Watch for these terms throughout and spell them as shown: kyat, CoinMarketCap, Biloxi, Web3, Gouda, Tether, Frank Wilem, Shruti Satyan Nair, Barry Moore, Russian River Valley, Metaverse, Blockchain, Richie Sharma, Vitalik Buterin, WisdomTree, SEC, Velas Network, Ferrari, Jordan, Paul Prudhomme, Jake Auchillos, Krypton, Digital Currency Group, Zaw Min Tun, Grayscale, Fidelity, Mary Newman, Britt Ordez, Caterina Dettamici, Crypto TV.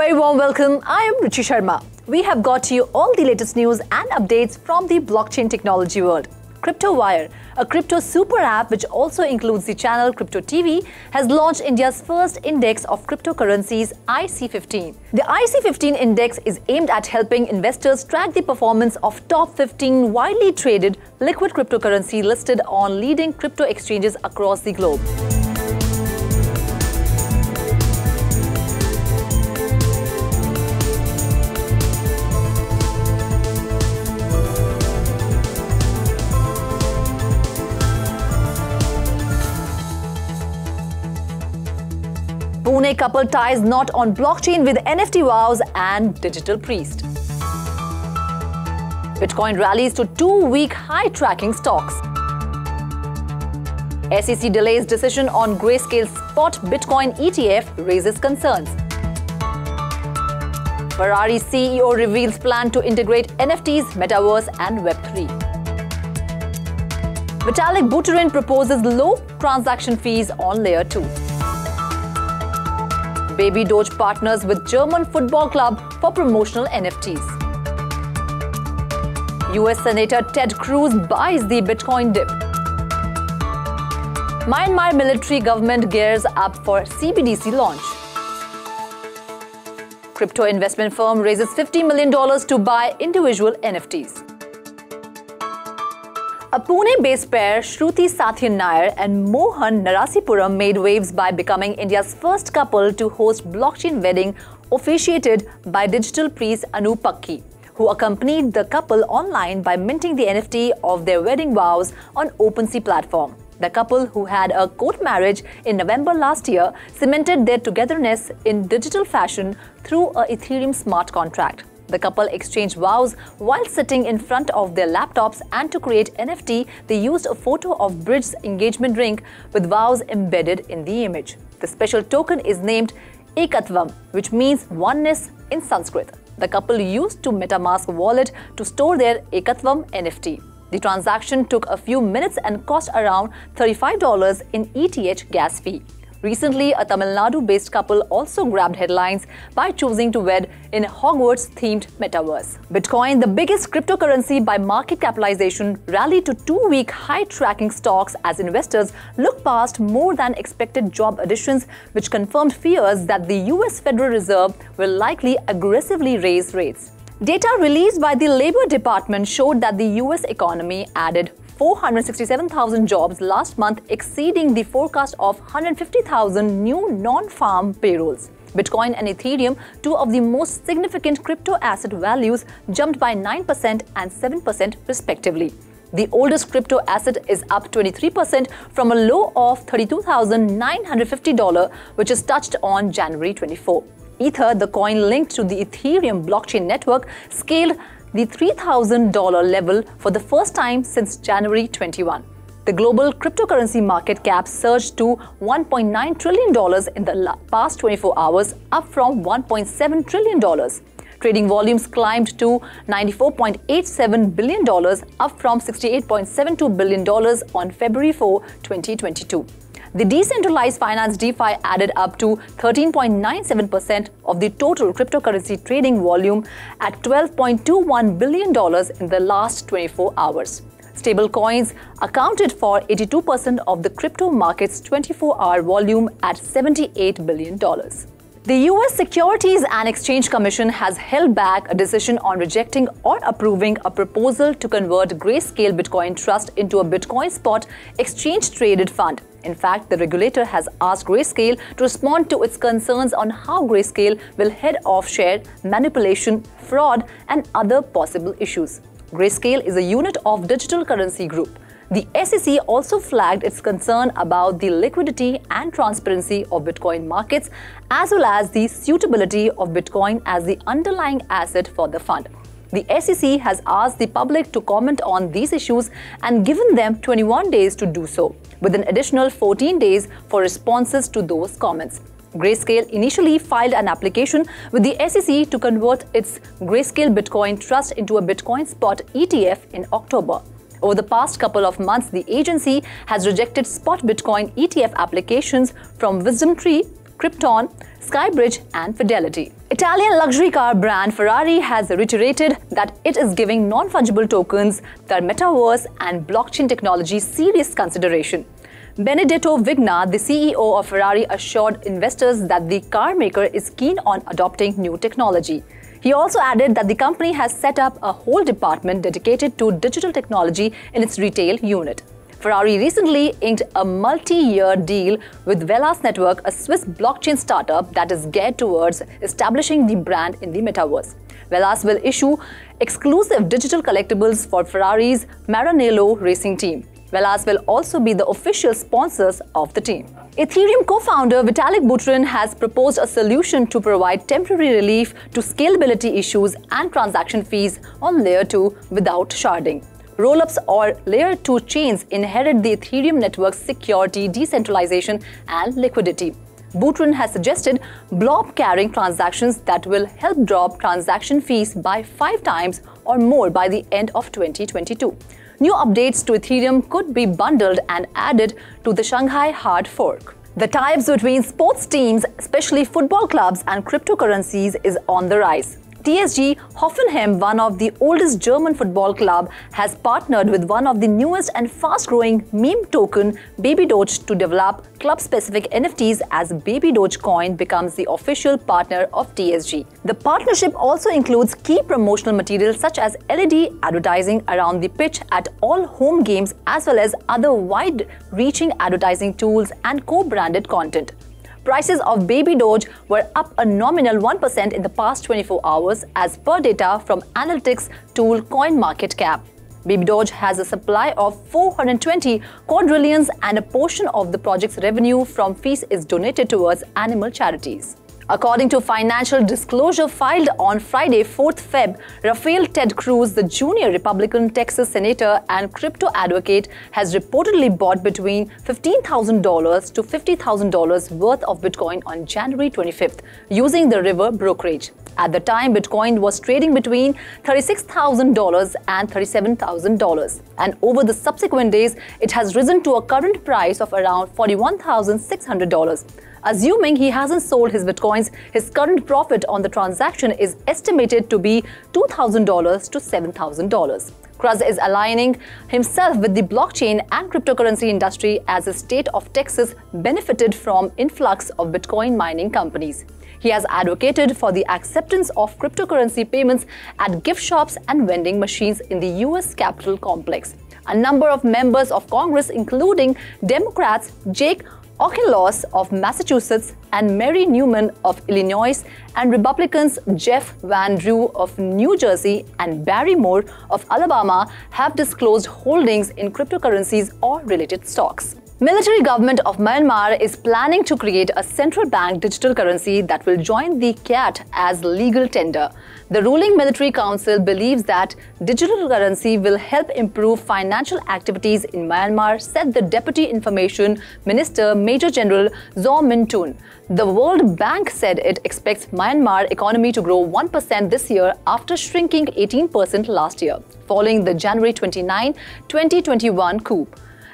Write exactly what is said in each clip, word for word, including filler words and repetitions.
very warm welcome. I am Richie Sharma. We have got you all the latest news and updates from the blockchain technology world. CryptoWire, a crypto super app which also includes the channel Crypto T V, has launched India's first index of cryptocurrencies, I C fifteen. The I C fifteen index is aimed at helping investors track the performance of top fifteen widely traded liquid cryptocurrency listed on leading crypto exchanges across the globe. Pune couple ties knot on blockchain with N F T vows and digital priest. Bitcoin rallies to two-week high tracking stocks. S E C delays decision on Grayscale's spot Bitcoin E T F raises concerns. Ferrari C E O reveals plan to integrate N F Ts, Metaverse and Web three. Vitalik Buterin proposes low transaction fees on Layer two. Baby Doge partners with German football club for promotional N F Ts. U S Senator Ted Cruz buys the Bitcoin dip. Myanmar military government gears up for C B D C launch. Crypto investment firm raises fifty million dollars to buy individual N F Ts. A Pune-based pair, Shruti Satyan Nair and Mohan Narasipuram, made waves by becoming India's first couple to host blockchain wedding officiated by digital priest Anu Pakhi, who accompanied the couple online by minting the N F T of their wedding vows on OpenSea platform. The couple, who had a court marriage in November last year, cemented their togetherness in digital fashion through a Ethereum smart contract. The couple exchanged vows while sitting in front of their laptops, and to create N F T, they used a photo of Bridge's engagement ring with vows embedded in the image. The special token is named Ekatvam, which means oneness in Sanskrit. The couple used to MetaMask wallet to store their Ekatvam N F T. The transaction took a few minutes and cost around thirty-five dollars in E T H gas fee. Recently, a Tamil Nadu-based couple also grabbed headlines by choosing to wed in Hogwarts-themed metaverse. Bitcoin, the biggest cryptocurrency by market capitalization, rallied to two-week high-tracking stocks as investors look past more than expected job additions, which confirmed fears that the U S Federal Reserve will likely aggressively raise rates. Data released by the Labor Department showed that the U S economy added four hundred sixty-seven thousand jobs last month, exceeding the forecast of one hundred fifty thousand new non-farm payrolls. Bitcoin and Ethereum, two of the most significant crypto asset values, jumped by nine percent and seven percent respectively. The oldest crypto asset is up twenty-three percent from a low of thirty-two thousand nine hundred fifty dollars, which is touched on January twenty-fourth. Ether, the coin linked to the Ethereum blockchain network, scaled the three thousand dollar level for the first time since January twenty-first. The global cryptocurrency market cap surged to one point nine trillion dollars in the past twenty-four hours, up from one point seven trillion dollars. Trading volumes climbed to ninety-four point eight seven billion dollars, up from sixty-eight point seven two billion dollars on February fourth, twenty twenty-two. The decentralized finance DeFi added up to thirteen point nine seven percent of the total cryptocurrency trading volume at twelve point two one billion dollars in the last twenty-four hours. Stablecoins accounted for eighty-two percent of the crypto market's twenty-four hour volume at seventy-eight billion dollars. The U S Securities and Exchange Commission has held back a decision on rejecting or approving a proposal to convert Grayscale Bitcoin Trust into a Bitcoin spot exchange-traded fund. In fact, the regulator has asked Grayscale to respond to its concerns on how Grayscale will head off share manipulation, fraud, and other possible issues. Grayscale is a unit of Digital Currency Group. The S E C also flagged its concern about the liquidity and transparency of Bitcoin markets, as well as the suitability of Bitcoin as the underlying asset for the fund. The S E C has asked the public to comment on these issues and given them twenty-one days to do so, with an additional fourteen days for responses to those comments. Grayscale initially filed an application with the S E C to convert its Grayscale Bitcoin Trust into a Bitcoin spot E T F in October. Over the past couple of months, the agency has rejected spot Bitcoin E T F applications from WisdomTree, Krypton, Skybridge and Fidelity. Italian luxury car brand Ferrari has reiterated that it is giving non-fungible tokens, their metaverse and blockchain technology serious consideration. Benedetto Vigna, the C E O of Ferrari, assured investors that the car maker is keen on adopting new technology. He also added that the company has set up a whole department dedicated to digital technology in its retail unit. Ferrari recently inked a multi-year deal with Velas Network, a Swiss blockchain startup that is geared towards establishing the brand in the metaverse. Velas will issue exclusive digital collectibles for Ferrari's Maranello racing team. Velas will also be the official sponsors of the team. Ethereum co-founder Vitalik Buterin has proposed a solution to provide temporary relief to scalability issues and transaction fees on Layer two without sharding. Rollups or Layer two chains inherit the Ethereum network's security, decentralization and liquidity. Buterin has suggested blob carrying transactions that will help drop transaction fees by five times or more by the end of twenty twenty-two. New updates to Ethereum could be bundled and added to the Shanghai hard fork. The tie-ups between sports teams, especially football clubs and cryptocurrencies, is on the rise. T S G Hoffenheim, one of the oldest German football club, has partnered with one of the newest and fast-growing meme token, Baby Doge, to develop club-specific N F Ts as Baby Doge coin becomes the official partner of T S G. The partnership also includes key promotional materials such as L E D advertising around the pitch at all home games, as well as other wide-reaching advertising tools and co-branded content. Prices of Baby Doge were up a nominal one percent in the past twenty-four hours as per data from analytics tool CoinMarketCap. Baby Doge has a supply of four hundred twenty quadrillions and a portion of the project's revenue from fees is donated towards animal charities. According to financial disclosure filed on Friday, fourth February, Rafael Ted Cruz, the junior Republican Texas senator and crypto advocate, has reportedly bought between fifteen thousand dollars to fifty thousand dollars worth of Bitcoin on January twenty-fifth using the River brokerage. At the time, Bitcoin was trading between thirty-six thousand dollars and thirty-seven thousand dollars, and over the subsequent days, it has risen to a current price of around forty-one thousand six hundred dollars. Assuming he hasn't sold his bitcoins, his current profit on the transaction is estimated to be two thousand dollars to seven thousand dollars. Cruz is aligning himself with the blockchain and cryptocurrency industry as the state of Texas benefited from influx of Bitcoin mining companies. He has advocated for the acceptance of cryptocurrency payments at gift shops and vending machines in the U S Capitol complex. A number of members of Congress, including Democrats Jake Auchillos of Massachusetts and Mary Newman of Illinois, and Republicans Jeff Van Drew of New Jersey and Barry Moore of Alabama, have disclosed holdings in cryptocurrencies or related stocks. Military government of Myanmar is planning to create a central bank digital currency that will join the kyat as legal tender. The ruling military council believes that digital currency will help improve financial activities in Myanmar, said the Deputy Information Minister Major General Zaw Min Tun. The World Bank said it expects Myanmar economy to grow one percent this year after shrinking eighteen percent last year, following the January twenty-ninth, twenty twenty-one coup.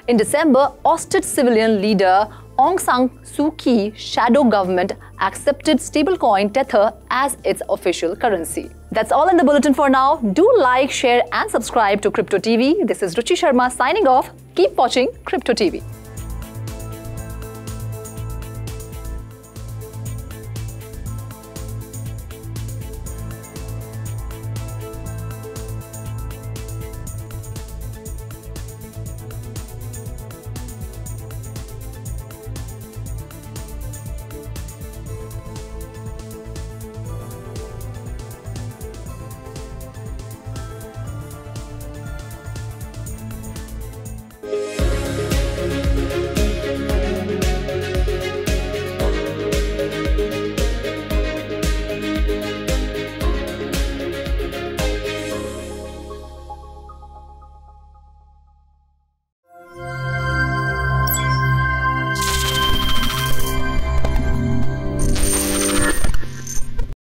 In December, ousted civilian leader Aung San Suu Kyi's shadow government accepted stablecoin Tether as its official currency. That's all in the bulletin for now. Do like, share and subscribe to Crypto T V. This is Richie Sharma signing off. Keep watching Crypto T V.